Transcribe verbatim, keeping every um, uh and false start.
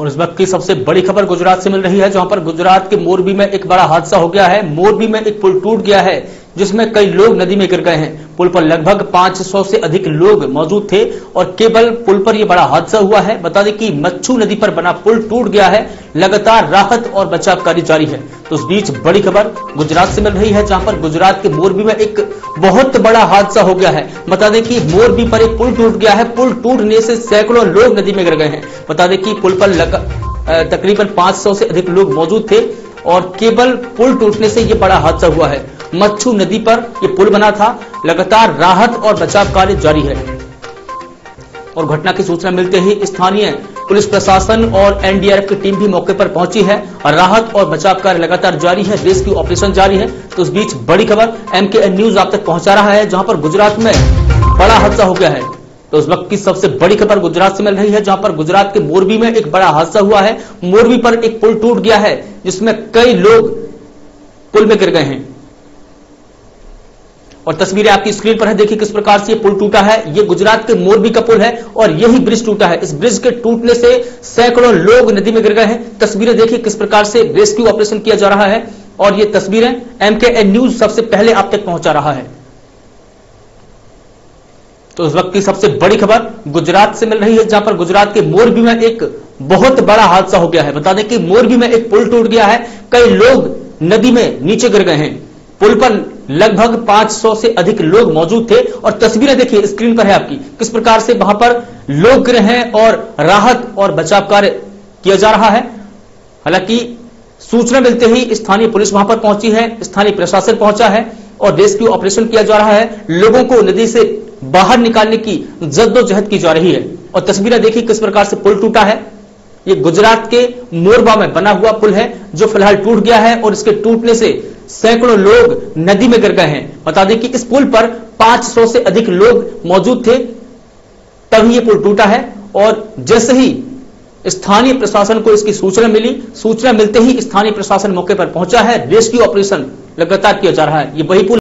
और इस वक्त की सबसे बड़ी खबर गुजरात से मिल रही है, जहां पर गुजरात के मोरबी में एक बड़ा हादसा हो गया है। मोरबी में एक पुल टूट गया है जिसमें कई लोग नदी में गिर गए हैं। पुल पर लगभग पांच सौ से अधिक लोग मौजूद थे और केवल पुल पर यह बड़ा हादसा हुआ है। बता दें कि मच्छू नदी पर बना पुल टूट गया है, लगातार राहत और बचाव कार्य जारी है। तो इस बीच बड़ी खबर गुजरात से मिल रही है, जहां पर गुजरात के मोरबी में एक बहुत बड़ा हादसा हो गया है। बता दें कि मोरबी पर एक पुल टूट गया है। पुल टूटने से सैकड़ों लोग नदी में गिर गए हैं। बता दें कि पुल पर लग... तकरीबन पांच सौ से अधिक लोग मौजूद थे और केवल पुल टूटने से यह बड़ा हादसा हुआ है। मच्छू नदी पर यह पुल बना था, लगातार राहत और बचाव कार्य जारी है। और घटना की सूचना मिलते ही स्थानीय पुलिस प्रशासन और एन डी आर एफ की टीम भी मौके पर पहुंची है और राहत और बचाव कार्य लगातार जारी है, रेस्क्यू ऑपरेशन जारी है। तो इस बीच बड़ी खबर एम के एन न्यूज आप तक पहुंचा रहा है, जहां पर गुजरात में बड़ा हादसा हो गया है। तो इस वक्त की सबसे बड़ी खबर गुजरात से मिल रही है, जहां पर गुजरात के मोरबी में एक बड़ा हादसा हुआ है। मोरबी पर एक पुल टूट गया है जिसमें कई लोग पुल में गिर गए हैं और तस्वीरें आपकी स्क्रीन पर है। देखिए किस प्रकार से ये पुल टूटा है। ये गुजरात के मोरबी का पुल है और यही ब्रिज टूटा है। इस ब्रिज के टूटने से सैकड़ों लोग नदी में गिर गए हैं। तस्वीरें देखिए किस प्रकार से रेस्क्यू ऑपरेशन किया जा रहा है और ये तस्वीरें एम के एन न्यूज सबसे पहले आप तक पहुंचा रहा है। तो इस वक्त की सबसे बड़ी खबर गुजरात से मिल रही है, जहां पर गुजरात के मोरबी में एक बहुत बड़ा हादसा हो गया है। बता दें कि मोरबी में एक पुल टूट गया है, कई लोग नदी में नीचे गिर गए हैं। पुल पर लगभग पांच सौ से अधिक लोग मौजूद थे और तस्वीरें देखिए स्क्रीन पर है आपकी, किस प्रकार से वहां पर लोग गिरे हैं और राहत और बचाव कार्य किया जा रहा है। हालांकि सूचना मिलते ही स्थानीय पुलिस वहां पर पहुंची है, स्थानीय प्रशासन पहुंचा है और रेस्क्यू ऑपरेशन किया जा रहा है। लोगों को नदी से बाहर निकालने की जद्दोजहद की जा रही है। और तस्वीरें देखिए किस प्रकार से पुल टूटा है। ये गुजरात के मोरबा में बना हुआ पुल है जो फिलहाल टूट गया है और इसके टूटने से सैकड़ों लोग नदी में गिर गए हैं। बता दें कि इस पुल पर पांच सौ से अधिक लोग मौजूद थे तभी यह पुल टूटा है और जैसे ही स्थानीय प्रशासन को इसकी सूचना मिली, सूचना मिलते ही स्थानीय प्रशासन मौके पर पहुंचा है। रेस्क्यू ऑपरेशन लगातार किया जा रहा है। ये वही पुल